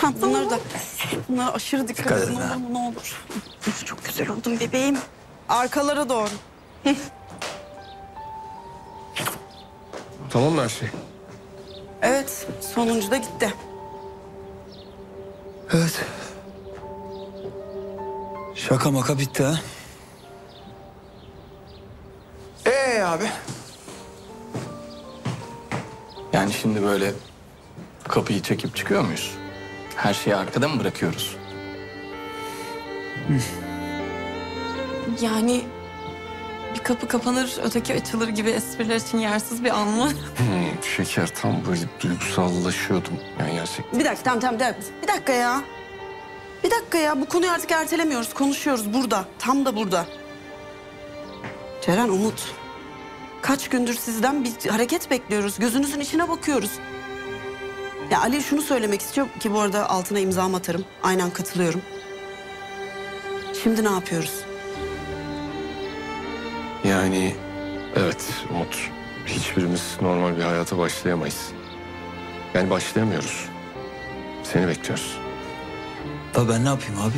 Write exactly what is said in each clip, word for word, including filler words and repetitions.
Ha, bunları da, bunlara aşırı dikkat, dikkat edin. Ne olur mu, ne olur. Çok güzel oldun bebeğim. Arkalara doğru. Hı. Tamam mı her şey? Evet, sonuncu da gitti. Evet. Şaka maka bitti ha. Ee abi. Yani şimdi böyle kapıyı çekip çıkıyor muyuz? Her şeyi arkada mı bırakıyoruz? Hı. Yani bir kapı kapanır, öteki açılır gibi espriler için yersiz bir an mı? Hmm, şeker, tam böyle duygusallaşıyordum yani gerçekten. Bir dakika, tamam tamam bir dakika ya. Bir dakika ya, bu konuyu artık ertelemiyoruz, konuşuyoruz burada, tam da burada. Ceren, Umut, kaç gündür sizden bir hareket bekliyoruz, gözünüzün içine bakıyoruz. Ya Ali şunu söylemek istiyor ki bu arada altına imzamı atarım, aynen katılıyorum. Şimdi ne yapıyoruz? Yani evet Umut, hiçbirimiz normal bir hayata başlayamayız. Yani başlayamıyoruz. Seni bekliyoruz. Tabii ben ne yapayım abi?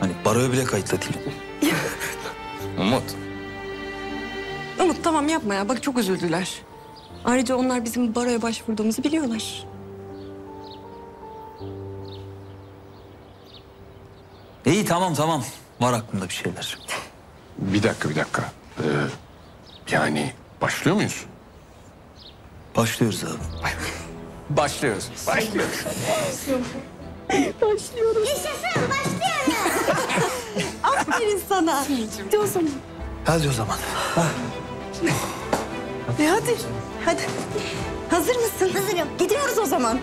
Hani baroya bile kayıtlı değilim. Umut. Umut tamam yapma ya, bak çok üzüldüler. Ayrıca onlar bizim baroya başvurduğumuzu biliyorlar. İyi tamam tamam, var aklımda bir şeyler. Bir dakika bir dakika. Ee, yani başlıyor muyuz? Başlıyoruz abi. Başlıyoruz. Başlıyoruz. Başlıyoruz. Yaşasın, başlıyoruz. Aferin sana. Hadi o zaman. Hadi o zaman. Ha. E hadi, hadi. Hazır mısın? Hazırım. Gidiyoruz o zaman.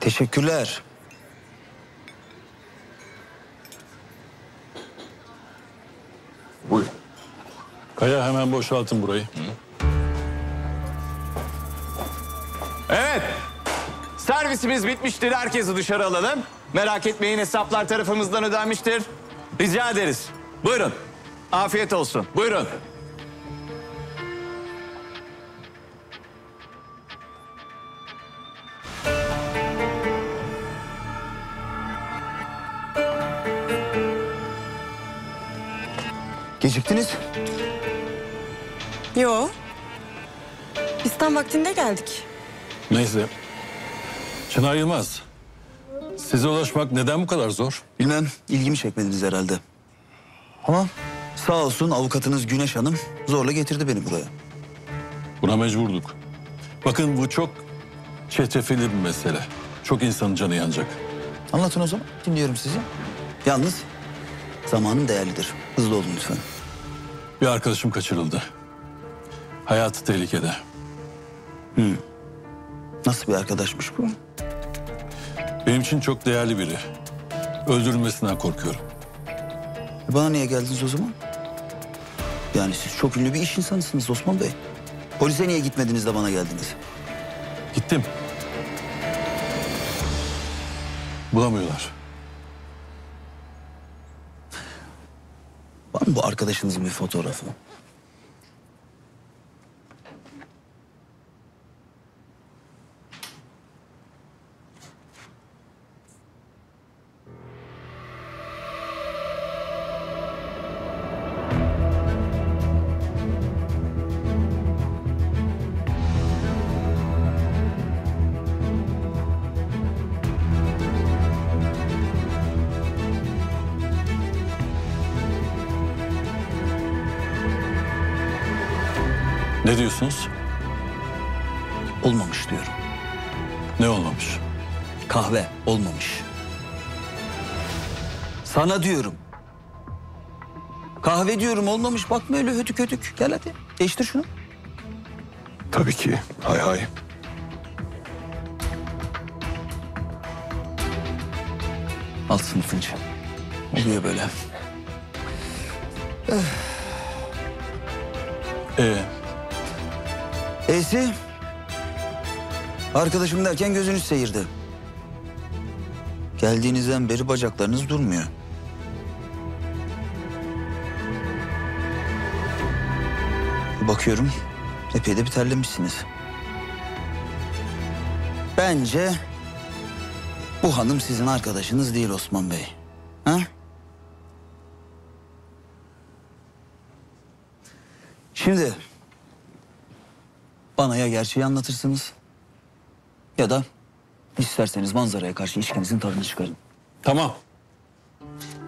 Teşekkürler. Buyurun. Kaya hemen boşaltın burayı. Hı. Evet. Servisimiz bitmiştir. Herkesi dışarı alalım. Merak etmeyin, hesaplar tarafımızdan ödenmiştir. Rica ederiz. Buyurun. Afiyet olsun. Buyurun. Geciktiniz. Yo. Biz tam vaktinde geldik. Neyse. Çınar Yılmaz. Size ulaşmak neden bu kadar zor? Bilmem. İlgimi çekmediniz herhalde. Ama sağ olsun avukatınız Güneş Hanım zorla getirdi beni buraya. Buna mecburduk. Bakın bu çok çetrefilli bir mesele. Çok insanın canı yanacak. Anlatın o zaman. Dinliyorum sizi. Yalnız zamanın değerlidir. Hızlı olun lütfen. Bir arkadaşım kaçırıldı. Hayatı tehlikede. Hmm. Nasıl bir arkadaşmış bu? Benim için çok değerli biri. Öldürülmesinden korkuyorum. E bana niye geldiniz o zaman? Yani siz çok ünlü bir iş insanısınız Osman Bey. Polise niye gitmediniz de bana geldiniz? Gittim. Bulamıyorlar. Var mı bu arkadaşınızın bir fotoğrafı? Ne diyorsunuz? Olmamış diyorum. Ne olmamış? Kahve olmamış. Sana diyorum. Kahve diyorum, olmamış. Bakma öyle hötük hötük. Gel hadi. Değiştir şunu. Tabii ki. Hay hay. Alt sınıfınca. Oluyor böyle. Ee? E'si? Arkadaşım derken gözünüz seyirdi. Geldiğinizden beri bacaklarınız durmuyor. Bakıyorum, epey de bir terlemişsiniz. Bence bu hanım sizin arkadaşınız değil Osman Bey. Ha? Şimdi bana ya gerçeği anlatırsınız ya da isterseniz manzaraya karşı içkinizin tadını çıkarın. Tamam.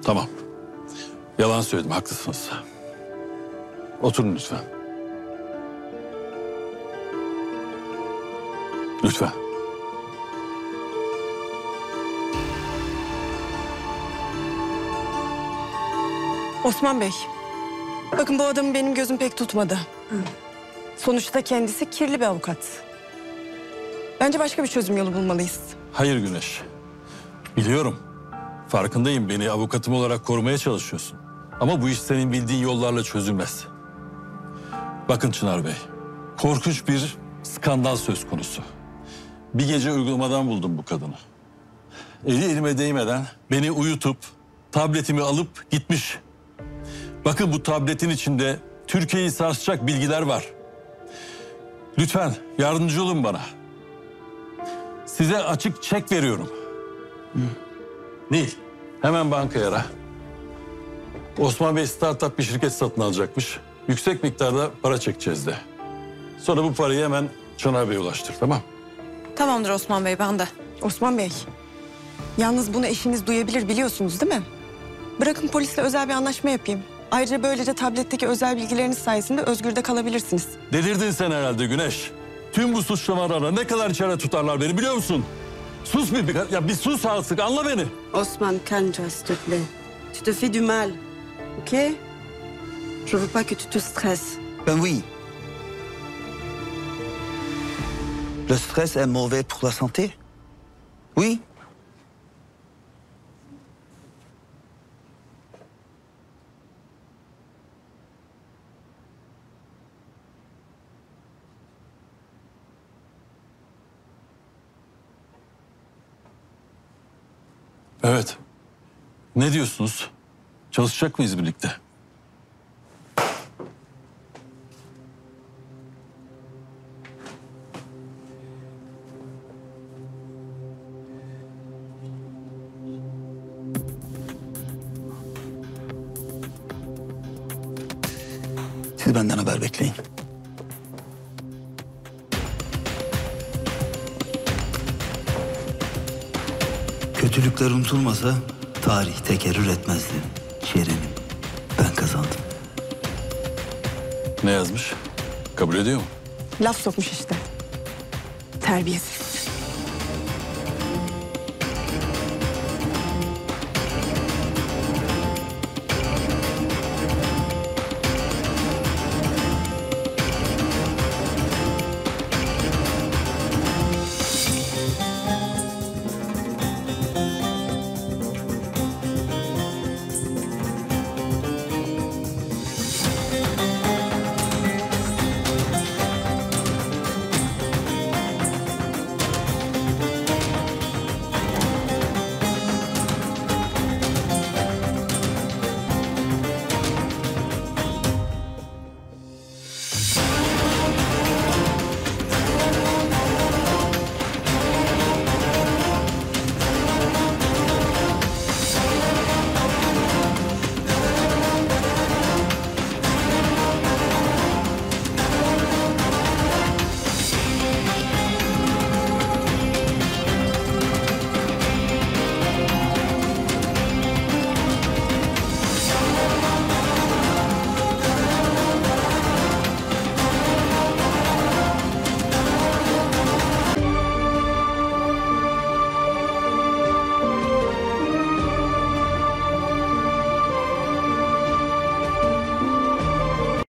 Tamam. Yalan söyledim, haklısınız. Oturun lütfen. Lütfen. Osman Bey, bakın bu adamı benim gözüm pek tutmadı. Hı. Sonuçta kendisi kirli bir avukat. Bence başka bir çözüm yolu bulmalıyız. Hayır Güneş. Biliyorum. Farkındayım, beni avukatım olarak korumaya çalışıyorsun. Ama bu iş senin bildiğin yollarla çözülmez. Bakın Çınar Bey, korkunç bir skandal söz konusu. Bir gece uygulamadan buldum bu kadını. Eli elime değmeden beni uyutup tabletimi alıp gitmiş. Bakın bu tabletin içinde Türkiye'yi sarsacak bilgiler var. Lütfen yardımcı olun bana. Size açık çek veriyorum. Hı. Nil, hemen bankaya ara. Osman Bey startup bir şirket satın alacakmış. Yüksek miktarda para çekeceğiz de. Sonra bu parayı hemen Çınar Bey'e ulaştır, tamam? Tamamdır Osman Bey, ben de. Osman Bey, yalnız bunu eşiniz duyabilir, biliyorsunuz değil mi? Bırakın polisle özel bir anlaşma yapayım. Ayrıca böylece tabletteki özel bilgileriniz sayesinde özgürde kalabilirsiniz. Delirdin sen herhalde Güneş. Tüm bu suçlamalarla ne kadar içeride tutarlar beni biliyor musun? Sus bir birkaç... Ya bir sus artık, anla beni. Osman, calme-toi, s'il te plaît. Tu te fais du mal, ok? Je veux pas que tu te stresses. Ben oui. Le stress est mauvais pour la santé? Oui? Evet. Ne diyorsunuz? Çalışacak mıyız birlikte? Siz benden haber bekleyin. Kötülükler unutulmasa tarih tekerrür etmezdi. Şerenim, ben kazandım. Ne yazmış? Kabul ediyor mu? Laf sokmuş işte. Terbiyesiz.